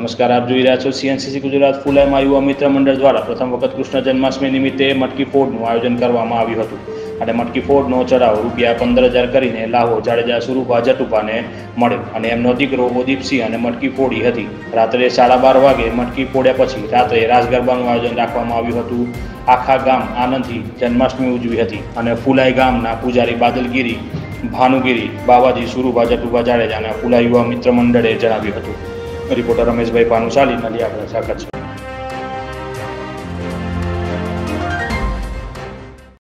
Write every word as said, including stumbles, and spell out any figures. नमस्कार, आप જોઈ રહ્યા છો सी एन सी सी ગુજરાત ફૂલ એમ આયુ મિત્ર મંડળ દ્વારા પ્રથમ વખત કૃષ્ણ જન્માષ્ટમી નિમિત્તે મટકી ફોડનું આયોજન કરવામાં આવ્યું હતું અને મટકી ફોડનો ચડાવ રૂપિયા પંદર હજાર કરીને લાહૌો જાડેજા સુરુભા જટૂપાને મળ્યો અને એમનો દીકરો મોદીપસિંહ અને મટકી ફોડી હતી। રાત્રે સાડા બાર વાગે મટકી ફોડ્યા પછી રાત્રે રાજગરબાનું આયોજન રાખવામાં આવ્યું હતું। આખા ગામ આનંદથી જન્માષ્ટમી ઉજવી હતી અને ફૂલાઈ ગામના પૂજારી બાદદલગીરી भानुगिरी बाबाजी सुरुभा जटूपा जाडेजा फूला युवा मित्र मंडले जणाव्युं हतुं। रिपोर्टर रमेश भाई पानुसाली नलियागढ़ साकच।